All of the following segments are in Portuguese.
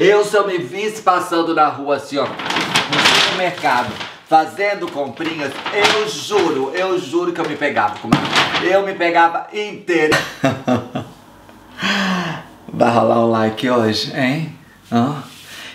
Eu só me visse passando na rua assim, ó, no supermercado, fazendo comprinhas, eu juro que eu me pegava. Eu me pegava inteira. Vai rolar um like hoje, hein? Ah.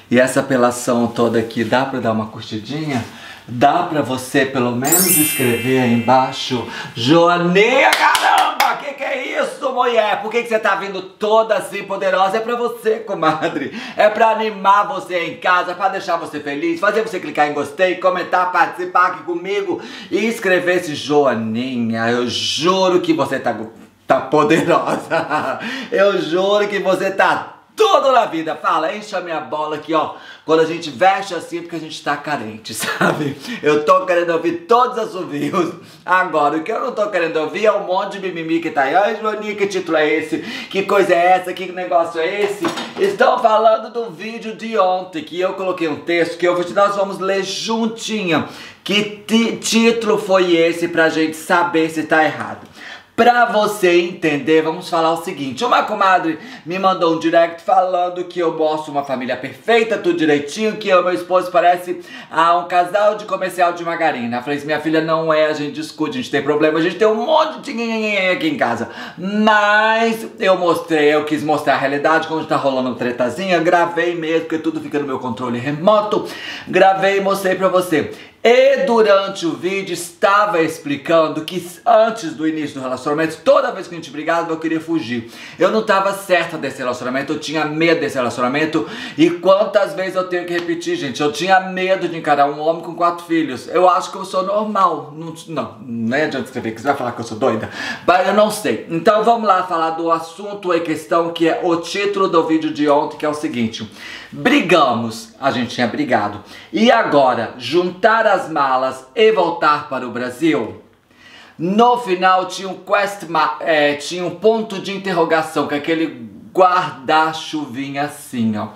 E essa apelação toda aqui, dá pra dar uma curtidinha? Dá pra você pelo menos escrever aí embaixo? Joaninha, caramba! Que é isso, mulher? Por que você tá vindo toda assim poderosa? É pra você, comadre. É pra animar você em casa, pra deixar você feliz, fazer você clicar em gostei, comentar, participar aqui comigo e escrever esse Joaninha. Eu juro que você tá poderosa. Eu juro que você tá tudo na vida, fala, enche a minha bola aqui, ó. Quando a gente veste assim, porque a gente tá carente, sabe? Eu tô querendo ouvir todos os assovios. Agora, o que eu não tô querendo ouvir é um monte de mimimi que tá aí. Ai, Joaninha, que título é esse? Que coisa é essa? Que negócio é esse? Estão falando do vídeo de ontem, que eu coloquei um texto que nós vamos ler juntinha. Que título foi esse pra gente saber se tá errado? Pra você entender, vamos falar o seguinte. Uma comadre me mandou um direct falando que eu mostro uma família perfeita, tudo direitinho, que eu e meu esposo parece um casal de comercial de margarina. Eu falei assim, minha filha, não é, a gente discute, a gente tem problema, a gente tem um monte de nhenhenhen aqui em casa. Mas eu quis mostrar a realidade, quando tá rolando uma tretazinha, gravei mesmo, porque tudo fica no meu controle remoto. Gravei e mostrei pra você. E durante o vídeo estava explicando que antes do início do relacionamento, toda vez que a gente brigava, eu queria fugir. Eu não estava certa desse relacionamento, eu tinha medo desse relacionamento. E quantas vezes eu tenho que repetir, gente? Eu tinha medo de encarar um homem com 4 filhos. Eu acho que eu sou normal. Não é adianta escrever que você vai falar que eu sou doida. Mas eu não sei. Então vamos lá falar do assunto em questão, que é o título do vídeo de ontem, que é o seguinte. Brigamos, a gente tinha brigado. E agora, juntar as malas e voltar para o Brasil? No final tinha tinha um ponto de interrogação, que é aquele guarda-chuvinha assim, ó.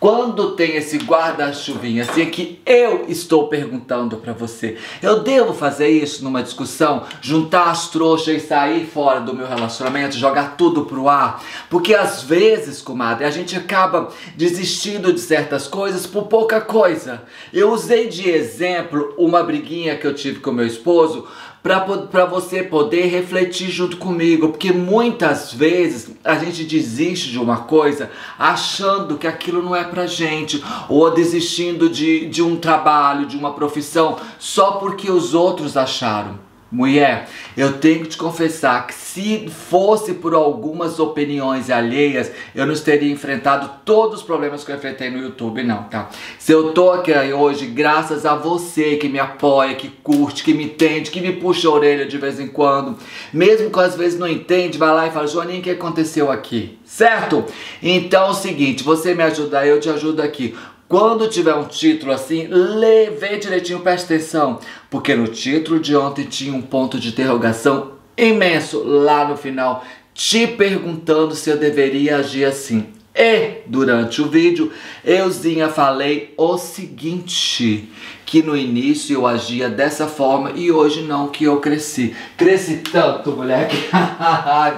Quando tem esse guarda-chuvinha assim, é que eu estou perguntando pra você. Eu devo fazer isso numa discussão? Juntar as trouxas e sair fora do meu relacionamento? Jogar tudo pro ar? Porque às vezes, comadre, a gente acaba desistindo de certas coisas por pouca coisa. Eu usei de exemplo uma briguinha que eu tive com meu esposo, pra você poder refletir junto comigo, porque muitas vezes a gente desiste de uma coisa achando que aquilo não é pra gente, ou desistindo de um trabalho, de uma profissão, só porque os outros acharam. Mulher, eu tenho que te confessar que se fosse por algumas opiniões alheias, eu não teria enfrentado todos os problemas que eu enfrentei no YouTube, não, tá? Se eu tô aqui hoje, graças a você que me apoia, que curte, que me entende, que me puxa a orelha de vez em quando, mesmo que às vezes não entende, vai lá e fala, Joaninha, o que aconteceu aqui? Certo? Então é o seguinte, você me ajuda, eu te ajudo aqui. Quando tiver um título assim, lê, vê direitinho, presta atenção. Porque no título de ontem tinha um ponto de interrogação imenso lá no final, te perguntando se eu deveria agir assim. E durante o vídeo, euzinha falei o seguinte, que no início eu agia dessa forma e hoje não, que eu cresci. Cresci tanto, moleque,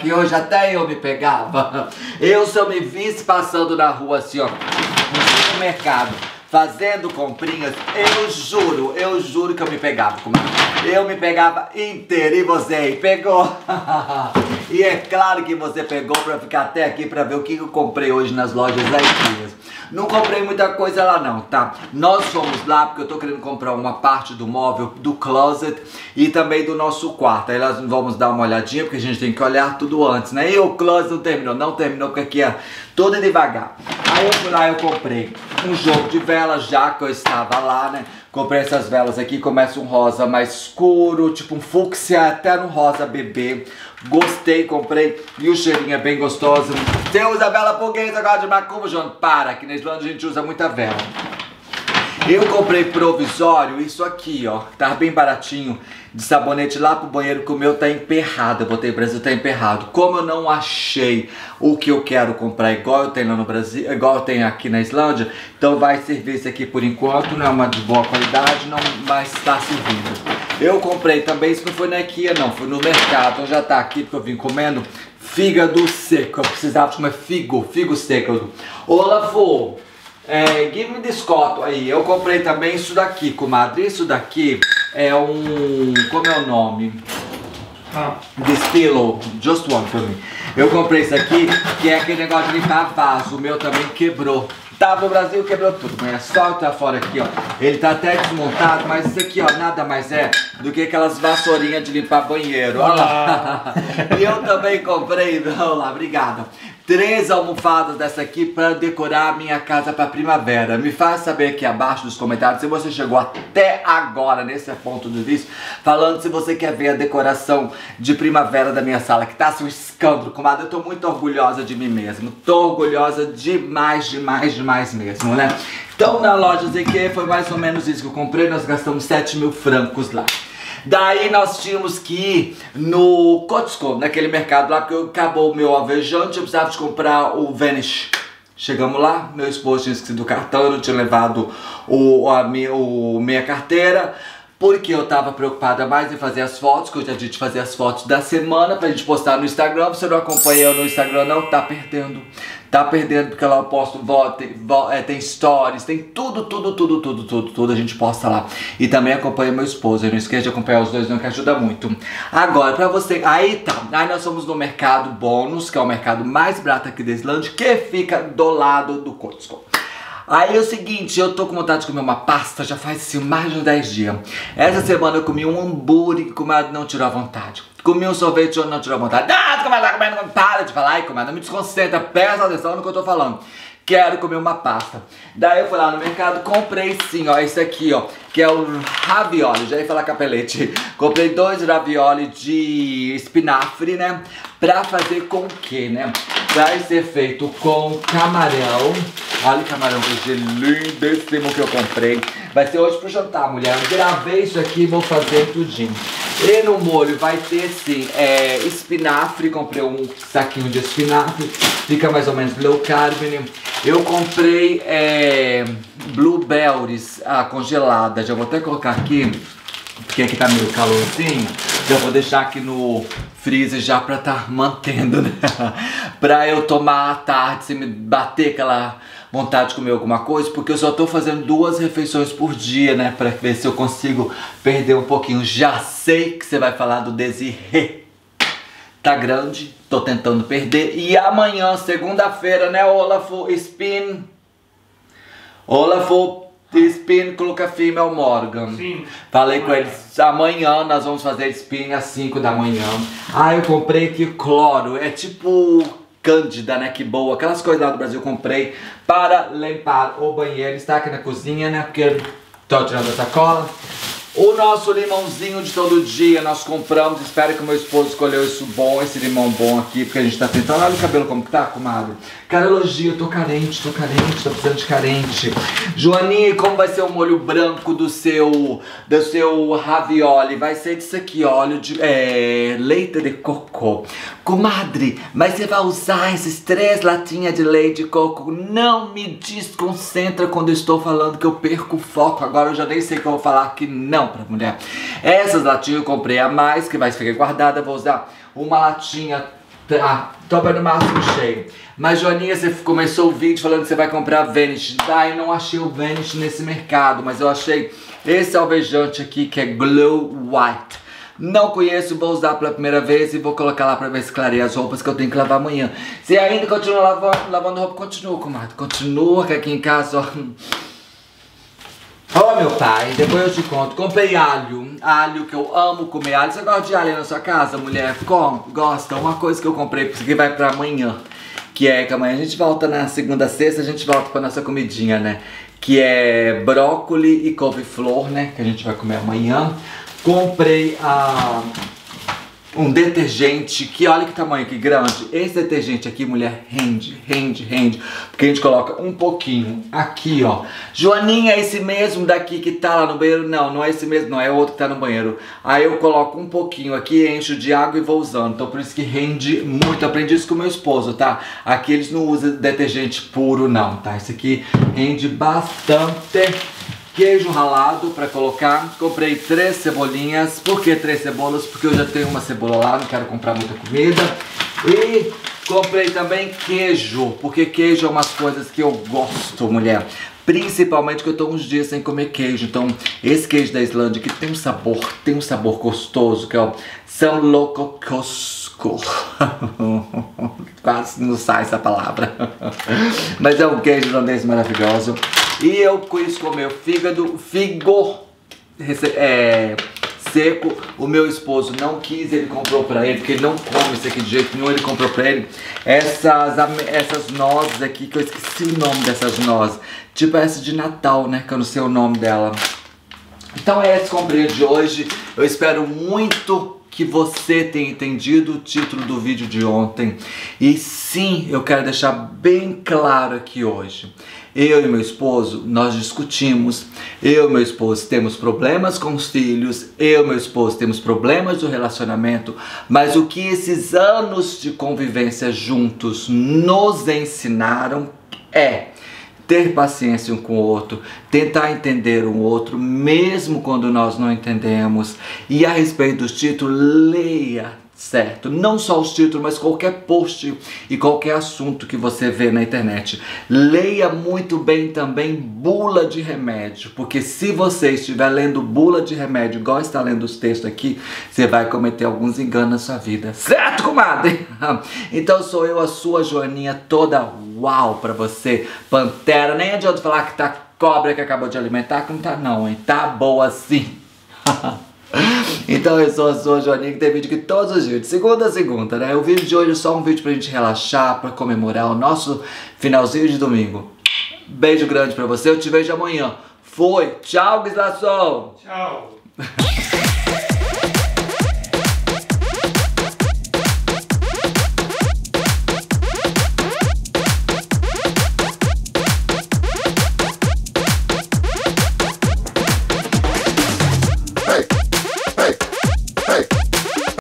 que hoje até eu me pegava. Eu só me visse passando na rua assim, ó, no supermercado, fazendo comprinhas, eu juro que eu me pegava. Eu me pegava inteira e você aí pegou. E é claro que você pegou pra ficar até aqui pra ver o que eu comprei hoje nas lojas da Ikea. Não comprei muita coisa lá não, tá? Nós fomos lá porque eu tô querendo comprar uma parte do móvel, do closet e também do nosso quarto. Aí nós vamos dar uma olhadinha porque a gente tem que olhar tudo antes, né? E o closet não terminou porque aqui é todo devagar. Aí eu fui lá e eu comprei um jogo de velas, já que eu estava lá, né? Comprei essas velas aqui, começa um rosa mais escuro, tipo um fúcsia, até um rosa bebê. Gostei, comprei, e o cheirinho é bem gostoso. Você usa vela portuguesa agora de macumba, João? Para, aqui na Islândia a gente usa muita vela. Eu comprei provisório, isso aqui, ó, tá bem baratinho, de sabonete lá pro banheiro, que o meu tá emperrado, eu botei no Brasil, tá emperrado. Como eu não achei o que eu quero comprar igual eu tenho lá no Brasil, igual eu tenho aqui na Islândia, então vai servir esse aqui por enquanto, não é uma de boa qualidade, não vai estar servindo. Eu comprei também, isso não foi na Ikea não, foi no mercado, então já tá aqui porque eu vim comendo fígado seco, eu precisava de comer figo seco. Olafur Give me this cotton aí. Eu comprei também isso daqui, comadre. Isso daqui é um... Como é o nome? This pillow. Just one for me. Eu comprei isso aqui, que é aquele negócio de limpar vaso. O meu também quebrou. Tava no Brasil, quebrou tudo, mas é só tá fora aqui, ó. Ele tá até desmontado, mas isso aqui, ó, nada mais é do que aquelas vassourinhas de limpar banheiro. Olha lá. E eu também comprei, olha lá, obrigada. 3 almofadas dessa aqui para decorar a minha casa para primavera. Me faz saber aqui abaixo nos comentários se você chegou até agora nesse ponto do vídeo, falando se você quer ver a decoração de primavera da minha sala, que tá assim um escândalo, comadre. Eu tô muito orgulhosa de mim mesmo, tô orgulhosa demais mesmo, né? Então na loja Ikea foi mais ou menos isso que eu comprei, nós gastamos 7.000 francos lá. Daí nós tínhamos que ir no Costco, naquele mercado lá, porque acabou o meu alvejante, eu precisava de comprar o Vanish. Chegamos lá, meu esposo tinha esquecido o cartão, eu não tinha levado a minha carteira, porque eu tava preocupada mais em fazer as fotos, que eu já disse fazer as fotos da semana pra gente postar no Instagram. Se você não acompanha eu no Instagram não, tá perdendo. Tá perdendo, porque lá eu posto tem stories, tem tudo, a gente posta lá. E também acompanha meu esposo, eu não esqueça de acompanhar os dois, não, que ajuda muito. Agora, pra você, aí tá, aí nós fomos no mercado Bônus, que é o mercado mais barato aqui da Islândia, que fica do lado do Costco. Aí é o seguinte, eu tô com vontade de comer uma pasta, já faz assim, mais de 10 dias. Essa semana eu comi um hambúrguer, comadre, não tirou a vontade. Comi um sorvete, eu não tirou a vontade. Ah, comadre, para de falar, ai, comadre, não me desconcentra, presta atenção no que eu tô falando. Quero comer uma pasta. Daí eu fui lá no mercado, comprei sim, ó, esse aqui, ó, que é o ravioli, já ia falar capelete. Comprei 2 ravioli de espinafre, né, pra fazer com o quê, né? Vai ser feito com camarão. Olha o camarão que lindíssimo que eu comprei. Vai ser hoje pro jantar, mulher. Eu gravei isso aqui e vou fazer tudinho. E no molho vai ter, sim, espinafre. Comprei um saquinho de espinafre. Fica mais ou menos low carb. Eu comprei blueberries congelada. Já vou até colocar aqui, porque aqui tá meio calorzinho. Já vou deixar aqui no freezer já pra tá mantendo, né? Pra eu tomar à tarde, se me bater aquela vontade de comer alguma coisa, porque eu só tô fazendo 2 refeições por dia, né? Pra ver se eu consigo perder um pouquinho. Já sei que você vai falar do Desirê. Tá grande, tô tentando perder. E amanhã, segunda-feira, né, Olafur Spin? Olafur Spin, coloca firme, é o Morgan. Sim. Falei com eles, amanhã nós vamos fazer spin às 5 da manhã. Ah, eu comprei aqui cloro, é tipo cândida, né, que boa. Aquelas coisas lá do Brasil eu comprei para limpar o banheiro. Está aqui na cozinha, né, porque tô tirando a sacola. O nosso limãozinho de todo dia nós compramos. Espero que o meu esposo escolheu isso bom, esse limão bom aqui, porque a gente tá tentando. Olha o cabelo como que tá, comadre. Cara, elogio, tô carente, tô precisando de carente. Joaninha, como vai ser o molho branco do seu ravioli? Vai ser disso aqui, óleo de leite de coco. Comadre, mas você vai usar esses 3 latinhas de leite de coco? Não me desconcentra quando eu estou falando, que eu perco o foco. Agora eu já nem sei o que eu vou falar aqui, não. Pra mulher, essas latinhas eu comprei a mais, que vai ficar guardada. Vou usar uma latinha, tá? Tô no máximo cheio. Mas, Joaninha, você começou o vídeo falando que você vai comprar Vanish. Daí não achei o Vanish nesse mercado, mas eu achei esse alvejante aqui, que é Glow White. Não conheço, vou usar pela primeira vez e vou colocar lá pra ver se clareia as roupas que eu tenho que lavar amanhã. Se ainda continua lavando roupa, continua, comadre. Continua, que aqui em casa, ó. Ó, meu pai, depois eu te conto. Comprei alho, alho, que eu amo comer alho. Você gosta de alho na sua casa, mulher? Gosta? Uma coisa que eu comprei, porque isso aqui vai pra amanhã, que amanhã a gente volta na segunda, sexta, a gente volta pra nossa comidinha, né? Que é brócoli e couve-flor, né? Que a gente vai comer amanhã. Comprei um detergente, que olha que tamanho, que grande. Esse detergente aqui, mulher, rende. Porque a gente coloca um pouquinho aqui, ó. Joaninha, esse mesmo daqui que tá lá no banheiro? Não, não é esse mesmo, não. É o outro que tá no banheiro. Aí eu coloco um pouquinho aqui, encho de água e vou usando. Então por isso que rende muito. Aprendi isso com meu esposo, tá? Aqui eles não usam detergente puro, não, tá? Esse aqui rende bastante. Queijo ralado pra colocar. Comprei 3 cebolinhas. Por que 3 cebolas? Porque eu já tenho uma cebola lá, não quero comprar muita comida. E Comprei também queijo, porque queijo é umas coisas que eu gosto, mulher. Principalmente que eu tô uns dias sem comer queijo. Então, esse queijo da Islândia que tem um sabor gostoso, que é o Samlokkoskor. Quase não sai essa palavra. Mas é um queijo islandês maravilhoso. E eu quis comer o figo seco. O meu esposo não quis, ele comprou pra ele, porque ele não come isso aqui de jeito nenhum. Ele comprou pra ele essas nozes aqui, que eu esqueci o nome dessas nozes. Tipo essa de Natal, né, que eu não sei o nome dela. Então é esse comprinha de hoje. Eu espero muito que você tenha entendido o título do vídeo de ontem. E sim, eu quero deixar bem claro aqui hoje. Eu e meu esposo, nós discutimos. Eu e meu esposo temos problemas com os filhos. Eu e meu esposo temos problemas do relacionamento. Mas o que esses anos de convivência juntos nos ensinaram é ter paciência um com o outro, tentar entender um outro, mesmo quando nós não entendemos. E a respeito dos títulos, leia certo. Não só os títulos, mas qualquer post e qualquer assunto que você vê na internet. Leia muito bem também bula de remédio, porque se você estiver lendo bula de remédio, igual está lendo os textos aqui, você vai cometer alguns enganos na sua vida. Certo, comadre? Então sou eu, a sua Joaninha, toda... Uau, pra você, Pantera. Nem adianta falar que tá cobra que acabou de alimentar, que não tá não, hein? Tá boa assim. Então eu sou a sua Joaninha, que tem vídeo aqui todos os dias, de segunda a segunda, né? O vídeo de hoje é só um vídeo pra gente relaxar, pra comemorar o nosso finalzinho de domingo. Beijo grande pra você, eu te vejo amanhã. Fui, tchau, Guislação. Tchau.